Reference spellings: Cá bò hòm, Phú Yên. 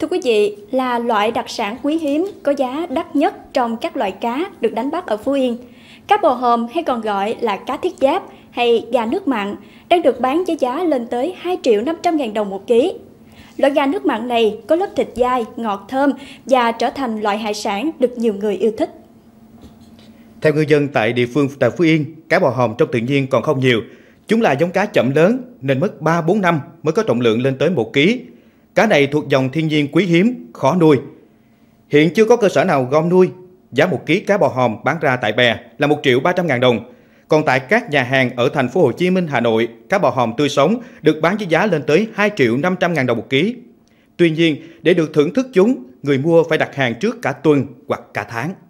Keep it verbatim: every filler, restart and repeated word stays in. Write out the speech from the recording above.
Thưa quý vị, là loại đặc sản quý hiếm có giá đắt nhất trong các loại cá được đánh bắt ở Phú Yên. Cá bồ hòm hay còn gọi là cá thiết giáp hay gà nước mặn đang được bán với giá lên tới hai triệu năm trăm ngàn đồng một ký. Loại gà nước mặn này có lớp thịt dai, ngọt thơm và trở thành loại hải sản được nhiều người yêu thích. Theo ngư dân tại địa phương tại Phú Yên, cá bò hòm trong tự nhiên còn không nhiều. Chúng là giống cá chậm lớn nên mất ba bốn năm mới có trọng lượng lên tới một ký. Cá này thuộc dòng thiên nhiên quý hiếm, khó nuôi. Hiện chưa có cơ sở nào gom nuôi. Giá một ký cá bò hòm bán ra tại bè là một triệu ba trăm ngàn đồng. Còn tại các nhà hàng ở thành phố Hồ Chí Minh, Hà Nội, cá bò hòm tươi sống được bán với giá lên tới hai triệu năm trăm ngàn đồng một ký. Tuy nhiên, để được thưởng thức chúng, người mua phải đặt hàng trước cả tuần hoặc cả tháng.